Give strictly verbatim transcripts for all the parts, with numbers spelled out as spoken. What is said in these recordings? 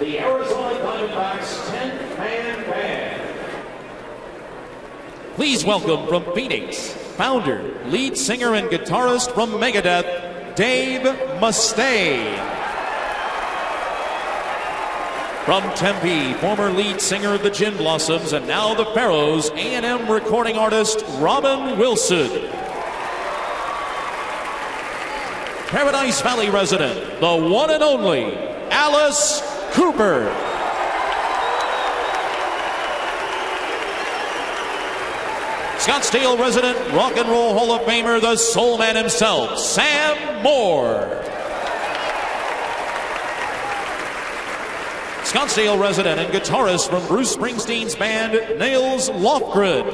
the Arizona Diamondbacks ten-man band. Please welcome from Phoenix, founder, lead singer, and guitarist from Megadeth, Dave Mustaine. From Tempe, former lead singer of the Gin Blossoms and now the Pharaohs, A and M recording artist Robin Wilson. Paradise Valley resident, the one and only Alice Cooper. Scottsdale resident, Rock and Roll Hall of Famer, the Soul Man himself, Sam Moore. Scottsdale resident and guitarist from Bruce Springsteen's band, Nils Lofgren.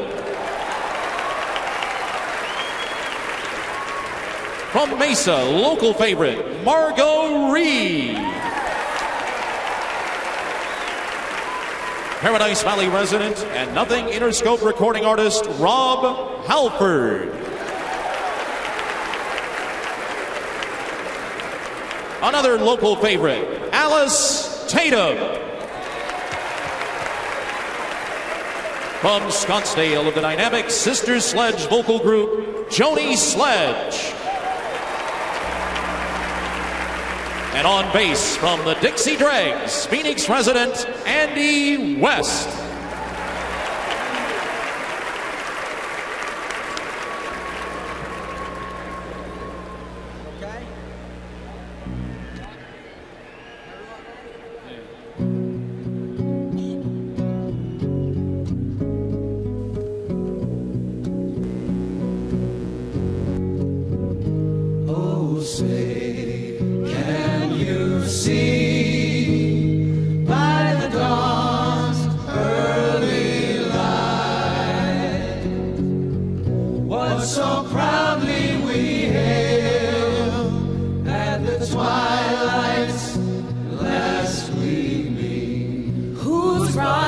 From Mesa, local favorite, Margo Reed. Paradise Valley resident and Nothing Interscope recording artist, Rob Halford. Another local favorite, Alice Tatum. From Scottsdale of the dynamic Sister Sledge vocal group, Joni Sledge. And on bass from the Dixie Dregs, Phoenix resident Andy West.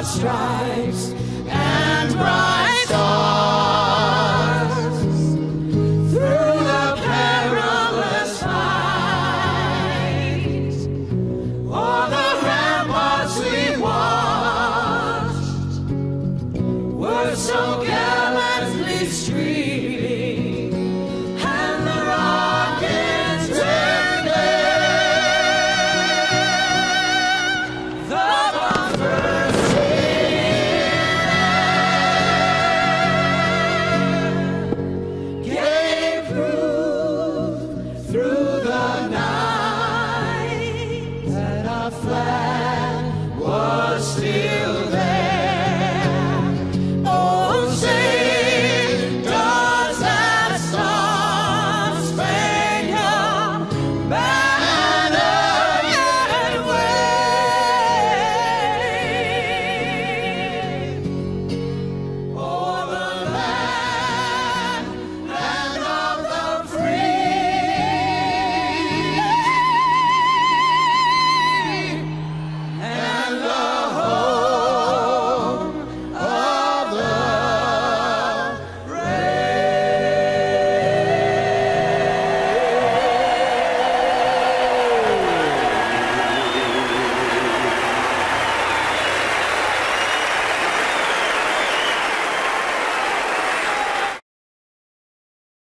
Stripes and bright